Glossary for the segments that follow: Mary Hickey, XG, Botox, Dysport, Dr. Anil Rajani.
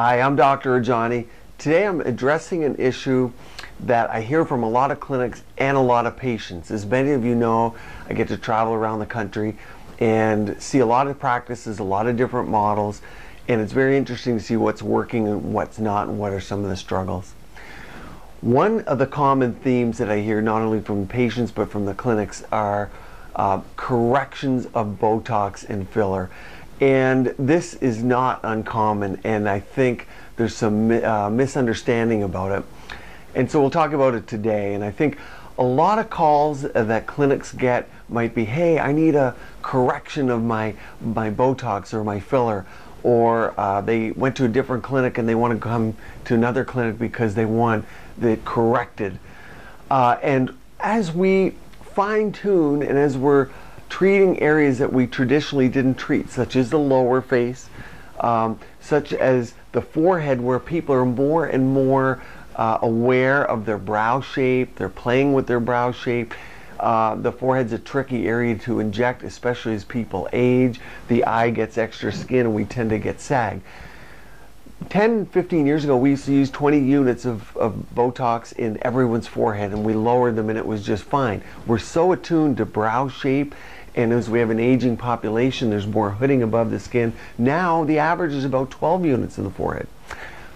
Hi, I'm Dr. Rajani. Today I'm addressing an issue that I hear from a lot of clinics and a lot of patients. As many of you know, I get to travel around the country and see a lot of practices, a lot of different models, and it's very interesting to see what's working and what's not and what are some of the struggles. One of the common themes that I hear not only from patients but from the clinics are corrections of Botox and filler. And this is not uncommon, and I think there's some misunderstanding about it. And so we'll talk about it today. And I think a lot of calls that clinics get might be, hey, I need a correction of my Botox or my filler, or they went to a different clinic and they want to come to another clinic because they want it corrected. And as we fine-tune and as we're treating areas that we traditionally didn't treat, such as the lower face, such as the forehead, where people are more and more aware of their brow shape, they're playing with their brow shape. The forehead's a tricky area to inject, especially as people age. The eye gets extra skin and we tend to get sag. 10-15 years ago, we used to use 20 units of Botox in everyone's forehead, and we lowered them and it was just fine. We're so attuned to brow shape, and as we have an aging population, there's more hooding above the skin. Now the average is about 12 units in the forehead.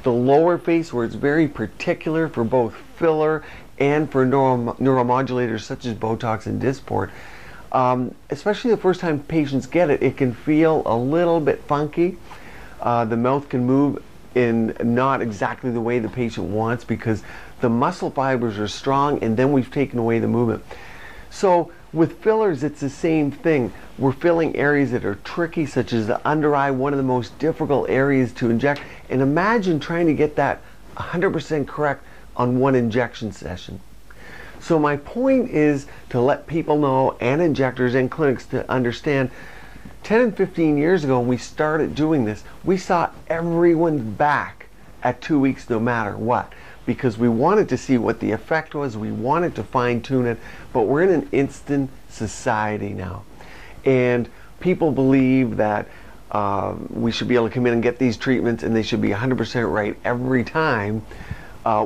The lower face, where it's very particular for both filler and for neuromodulators such as Botox and Dysport, especially the first time patients get it, it can feel a little bit funky. The mouth can move in not exactly the way the patient wants because the muscle fibers are strong, and then we've taken away the movement. So with fillers, it's the same thing. We're filling areas that are tricky, such as the under eye, one of the most difficult areas to inject. And imagine trying to get that 100% correct on one injection session. So my point is to let people know, and injectors and clinics, to understand 10 and 15 years ago when we started doing this, we saw everyone's back at 2 weeks no matter what, because we wanted to see what the effect was, we wanted to fine-tune it, but we're in an instant society now. And people believe that we should be able to come in and get these treatments and they should be 100% right every time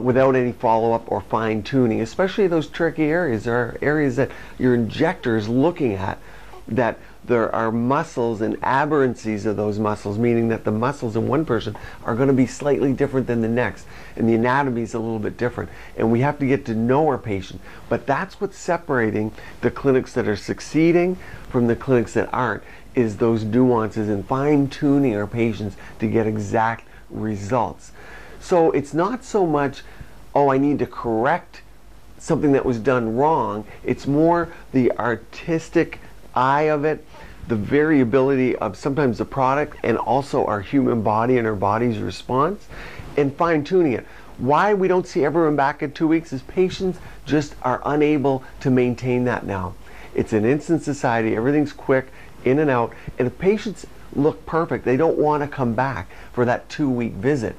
without any follow-up or fine-tuning, especially those tricky areas or areas that your injector is looking at, that there are muscles and aberrancies of those muscles, meaning that the muscles in one person are going to be slightly different than the next, and the anatomy is a little bit different, and we have to get to know our patient. But that's what's separating the clinics that are succeeding from the clinics that aren't, is those nuances and fine-tuning our patients to get exact results. So it's not so much, oh, I need to correct something that was done wrong, it's more the artistic eye of it, the variability of sometimes the product, and also our human body and our body's response, and fine-tuning it. Why we don't see everyone back in 2 weeks is patients just are unable to maintain that now. It's an instant society, everything's quick, in and out, and if patients look perfect, they don't want to come back for that 2 week visit.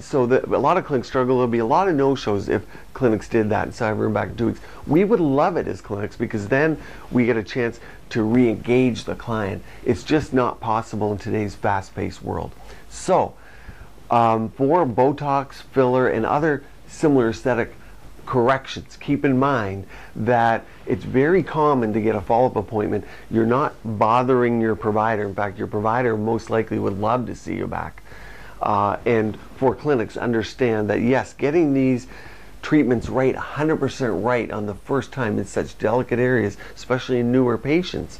So a lot of clinics struggle. There'll be a lot of no-shows if clinics did that and saw everyone back in 2 weeks. We would love it as clinics, because then we get a chance to re-engage the client. It's just not possible in today's fast-paced world. So for Botox, filler, and other similar aesthetic corrections, keep in mind that it's very common to get a follow-up appointment. You're not bothering your provider. In fact, your provider most likely would love to see you back. And for clinics, understand that yes, getting these treatments right, 100% right on the first time in such delicate areas, especially in newer patients,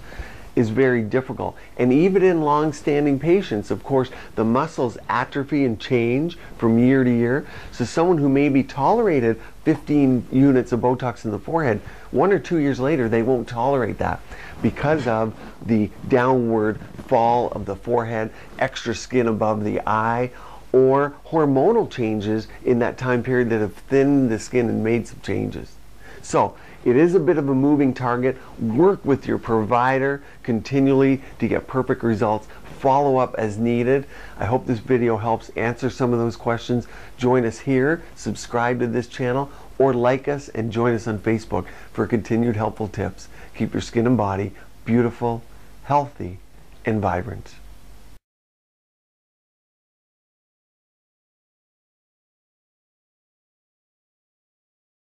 is very difficult. And even in long-standing patients, of course, the muscles atrophy and change from year to year. So someone who maybe tolerated 15 units of Botox in the forehead, 1 or 2 years later, they won't tolerate that because of the downward fall of the forehead, extra skin above the eye, or hormonal changes in that time period that have thinned the skin and made some changes. So it is a bit of a moving target. Work with your provider continually to get perfect results. Follow up as needed. I hope this video helps answer some of those questions. Join us here, subscribe to this channel, or like us and join us on Facebook for continued helpful tips. Keep your skin and body beautiful, healthy, and vibrant.